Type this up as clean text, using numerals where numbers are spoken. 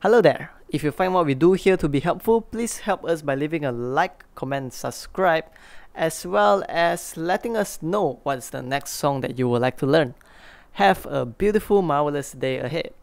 Hello there! If you find what we do here to be helpful, please help us by leaving a like, comment, subscribe, as well as letting us know what's the next song that you would like to learn. Have a beautiful, marvelous day ahead.